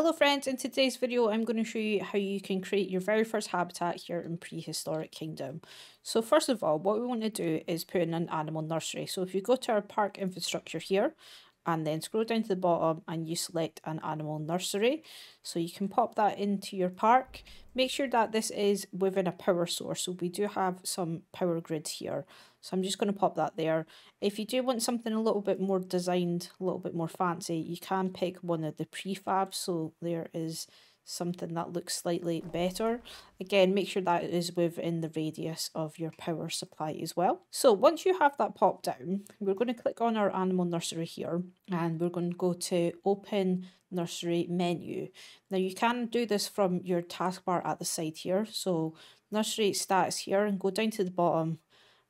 Hello friends, in today's video I'm going to show you how you can create your very first habitat here in Prehistoric Kingdom. So first of all, what we want to do is put in an animal nursery. So if you go to our park infrastructure here and then scroll down to the bottom and you select an animal nursery, so you can pop that into your park. Make sure that this is within a power source, so we do have some power grids here. So I'm just going to pop that there. If you do want something a little bit more designed, a little bit more fancy, you can pick one of the prefabs. So there is something that looks slightly better. Again, make sure that it is within the radius of your power supply as well. So once you have that popped down, we're going to click on our animal nursery here and we're going to go to open nursery menu. Now you can do this from your taskbar at the side here. So nursery stats here, and go down to the bottom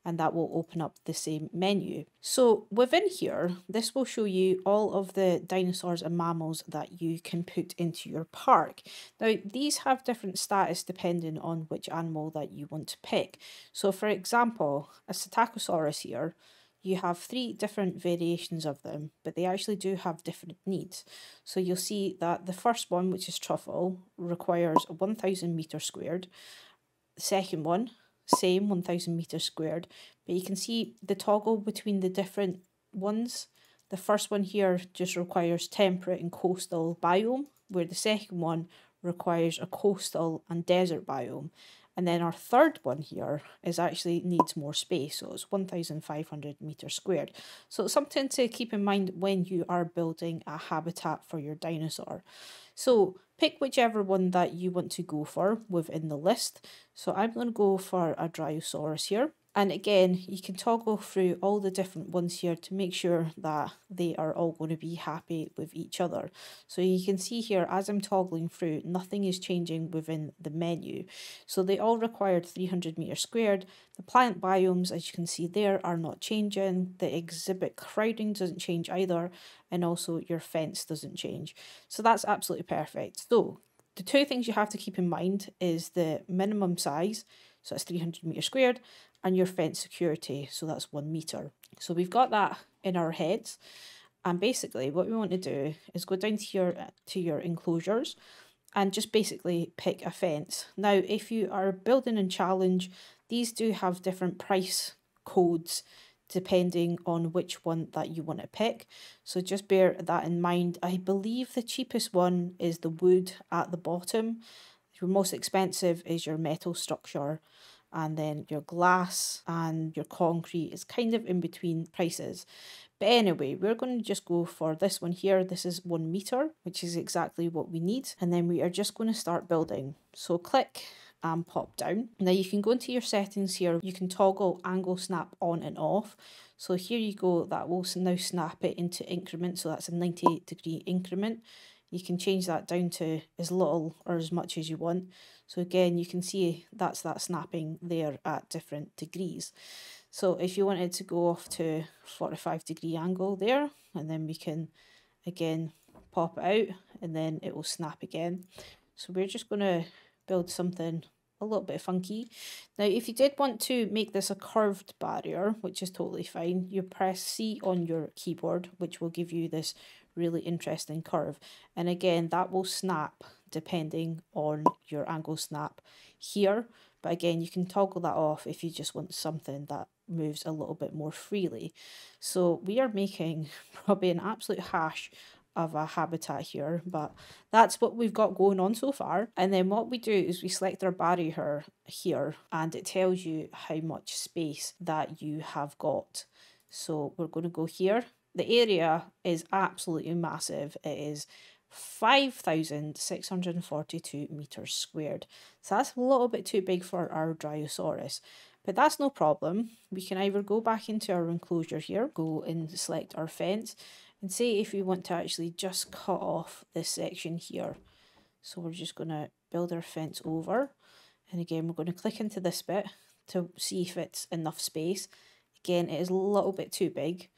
and that will open up the same menu. So within here, this will show you all of the dinosaurs and mammals that you can put into your park. Now, these have different status depending on which animal that you want to pick. So for example, a Stegosaurus here, you have three different variations of them, but they actually do have different needs. So you'll see that the first one, which is Truffle, requires 1,000 meters squared. The second one, same 1,000 meters squared, but you can see the toggle between the different ones. The first one here just requires temperate and coastal biome, where the second one requires a coastal and desert biome. And then our third one here is actually needs more space, so it's 1,500 meters squared. So it's something to keep in mind when you are building a habitat for your dinosaur. So pick whichever one that you want to go for within the list. So I'm going to go for a Dryosaurus here. And again, you can toggle through all the different ones here to make sure that they are all going to be happy with each other. So you can see here, as I'm toggling through, nothing is changing within the menu. So they all required 300 meters squared. The plant biomes, as you can see there, are not changing. The exhibit crowding doesn't change either. And also your fence doesn't change. So that's absolutely perfect. So the two things you have to keep in mind is the minimum size, so that's 300 meters squared, and your fence security, so that's 1 meter. So we've got that in our heads. And basically what we want to do is go down to your enclosures and just basically pick a fence. Now, if you are building in challenge, these do have different price codes depending on which one that you want to pick. So just bear that in mind. I believe the cheapest one is the wood at the bottom. Your most expensive is your metal structure, and then your glass and your concrete is kind of in between prices. But anyway, we're going to just go for this one here. This is 1 meter, which is exactly what we need. And then we are just going to start building. So click and pop down. Now you can go into your settings here. You can toggle angle snap on and off. So here you go. That will now snap it into increments. So that's a 90 degree increment. You can change that down to as little or as much as you want. So again, you can see that's that snapping there at different degrees. So if you wanted to go off to 45 degree angle there, and then we can again pop it out and then it will snap again. So we're just going to build something a little bit funky. Now, if you did want to make this a curved barrier, which is totally fine, you press C on your keyboard, which will give you this really interesting curve. And again, that will snap depending on your angle snap here. But again, you can toggle that off if you just want something that moves a little bit more freely. So we are making probably an absolute hash of a habitat here, but that's what we've got going on so far. And then what we do is we select our barrier here and it tells you how much space that you have got. So we're going to go here. The area is absolutely massive. It is 5,642 meters squared. So that's a little bit too big for our Dryosaurus. But that's no problem. We can either go back into our enclosure here, go and select our fence, and see if we want to actually just cut off this section here. So we're just going to build our fence over. And again, we're going to click into this bit to see if it's enough space. Again, it is a little bit too big.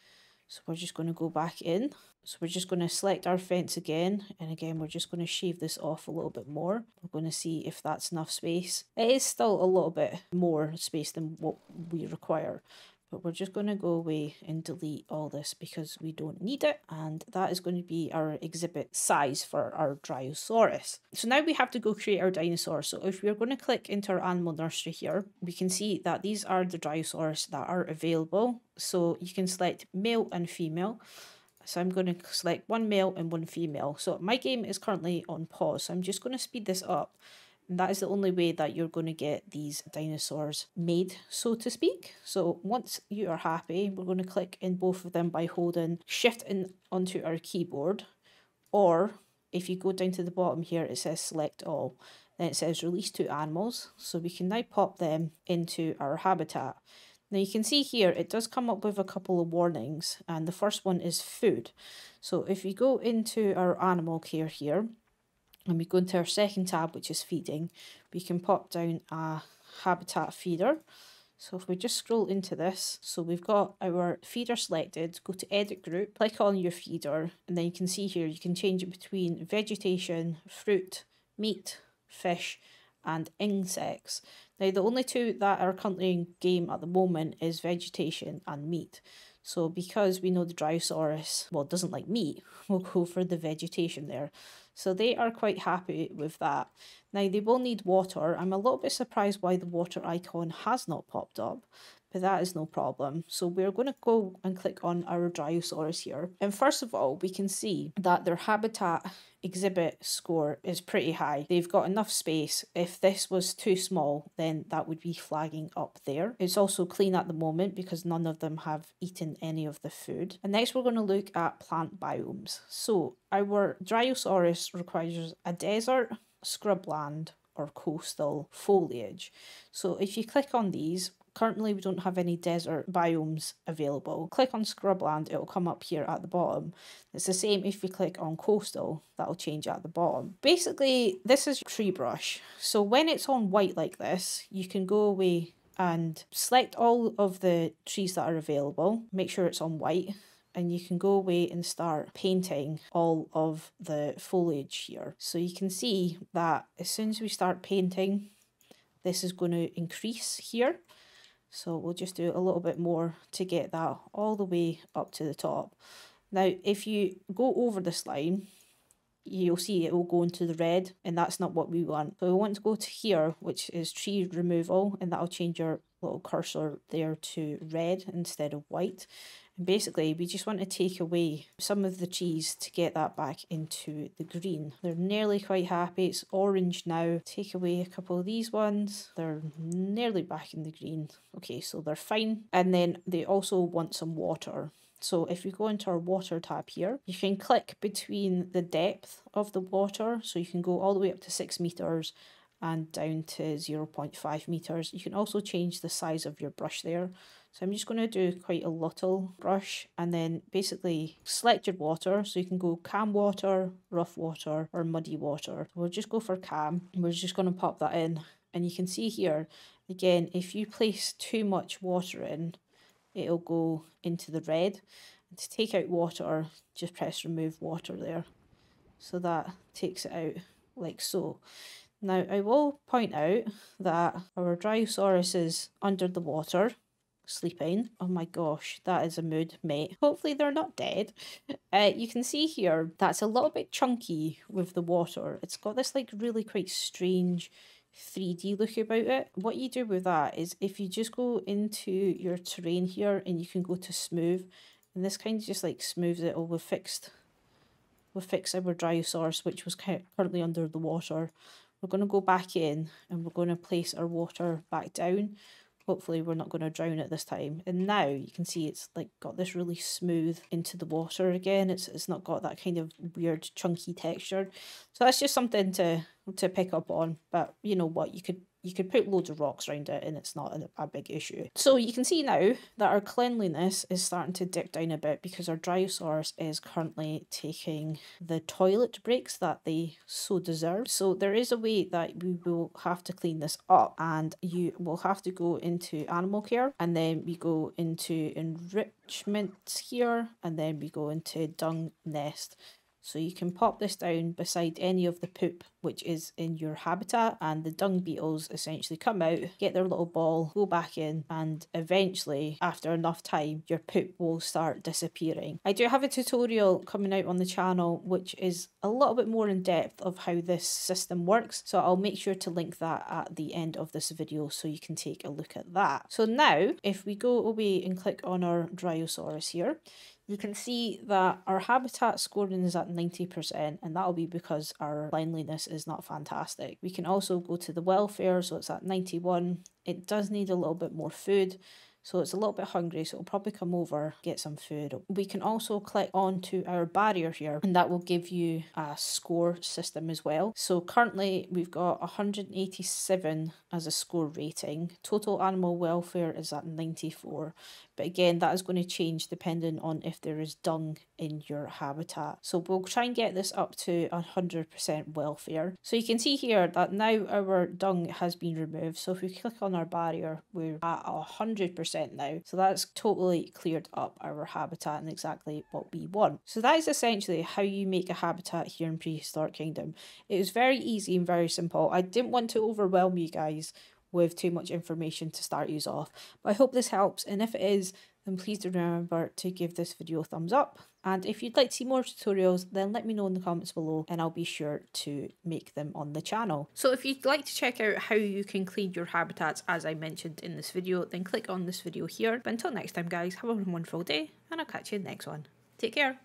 So we're just going to go back in. So we're just going to select our fence again. And again, we're just going to shave this off a little bit more. We're going to see if that's enough space. It is still a little bit more space than what we require. But we're just going to go away and delete all this because we don't need it. And that is going to be our exhibit size for our Dryosaurus. So now we have to go create our dinosaur. So if we're going to click into our animal nursery here, we can see that these are the Dryosaurus that are available. So you can select male and female. So I'm going to select one male and one female. So my game is currently on pause. So I'm just going to speed this up. And that is the only way that you're going to get these dinosaurs made, so to speak. So once you are happy, we're going to click in both of them by holding shift in onto our keyboard. Or if you go down to the bottom here, it says select all. Then it says release two animals. So we can now pop them into our habitat. Now you can see here, it does come up with a couple of warnings. And the first one is food. So if we go into our animal care here, and we go into our second tab, which is feeding, we can pop down a habitat feeder. So if we just scroll into this, so we've got our feeder selected, go to edit group, click on your feeder, and then you can see here, you can change it between vegetation, fruit, meat, fish, and insects. Now the only two that are currently in game at the moment is vegetation and meat. So because we know the Dryosaurus, well, doesn't like meat, we'll go for the vegetation there. So they are quite happy with that. Now they will need water. I'm a little bit surprised why the water icon has not popped up, but that is no problem. So we're going to go and click on our Dryosaurus here. And first of all, we can see that their habitat exhibit score is pretty high. They've got enough space. If this was too small, then that would be flagging up there. It's also clean at the moment because none of them have eaten any of the food. And next we're going to look at plant biomes. So our Dryosaurus requires a desert, scrubland, or coastal foliage. So if you click on these, currently, we don't have any desert biomes available. Click on scrubland, it'll come up here at the bottom. It's the same if you click on coastal, that'll change at the bottom. Basically, this is tree brush. So when it's on white like this, you can go away and select all of the trees that are available. Make sure it's on white. And you can go away and start painting all of the foliage here. So you can see that as soon as we start painting, this is going to increase here. So we'll just do a little bit more to get that all the way up to the top. Now, if you go over this line, you'll see it will go into the red, and that's not what we want. So we want to go to here, which is tree removal, and that'll change your little cursor there to red instead of white. And basically, we just want to take away some of the trees to get that back into the green. They're nearly quite happy. It's orange now. Take away a couple of these ones. They're nearly back in the green. Okay, so they're fine. And then they also want some water. So if we go into our water tab here, you can click between the depth of the water. So you can go all the way up to 6 meters and down to 0.5 meters. You can also change the size of your brush there. So I'm just going to do quite a little brush and then basically select your water. So you can go calm water, rough water, or muddy water. We'll just go for calm. We're just going to pop that in. And you can see here, again, if you place too much water in, it'll go into the red. And to take out water, just press remove water there. So that takes it out like so. Now, I will point out that our Dryosaurus is under the water, sleeping. Oh my gosh, that is a mood, mate. Hopefully they're not dead. You can see here, that's a little bit chunky with the water. It's got this like really quite strange 3D look about it. What you do with that is if you just go into your terrain here and you can go to smooth, and this kind of just like smooths it all with fixed. We'll fix our Dryosaurus, which was currently under the water. We're going to go back in and we're going to place our water back down. Hopefully we're not going to drown it this time. And now you can see it's like got this really smooth into the water again. It's not got that kind of weird chunky texture. So that's just something to pick up on. But you know what, you could put loads of rocks around it and it's not a big issue. So you can see now that our cleanliness is starting to dip down a bit because our Dryosaurus is currently taking the toilet breaks that they so deserve. So there is a way that we will have to clean this up, and you will have to go into animal care, and then we go into enrichment here, and then we go into dung nest. So you can pop this down beside any of the poop which is in your habitat, and the dung beetles essentially come out, get their little ball, go back in, and eventually after enough time your poop will start disappearing. I do have a tutorial coming out on the channel which is a little bit more in depth of how this system works, so I'll make sure to link that at the end of this video so you can take a look at that. So now if we go away and click on our Dryosaurus here, you can see that our habitat scoring is at 90%, and that'll be because our cleanliness is not fantastic. We can also go to the welfare, so it's at 91. It does need a little bit more food, so it's a little bit hungry, so it'll probably come over, get some food. We can also click onto our barrier here, and that will give you a score system as well. So currently we've got 187 as a score rating. Total animal welfare is at 94. But again, that is going to change depending on if there is dung in your habitat. So we'll try and get this up to 100% welfare. So you can see here that now our dung has been removed. So if we click on our barrier, we're at 100% now. So that's totally cleared up our habitat and exactly what we want. So that is essentially how you make a habitat here in Prehistoric Kingdom. It was very easy and very simple. I didn't want to overwhelm you guys with too much information to start you off. But I hope this helps, and if it is, then please do remember to give this video a thumbs up. And if you'd like to see more tutorials, then let me know in the comments below and I'll be sure to make them on the channel. So if you'd like to check out how you can clean your habitats as I mentioned in this video, then click on this video here. But until next time guys, have a wonderful day and I'll catch you in the next one. Take care.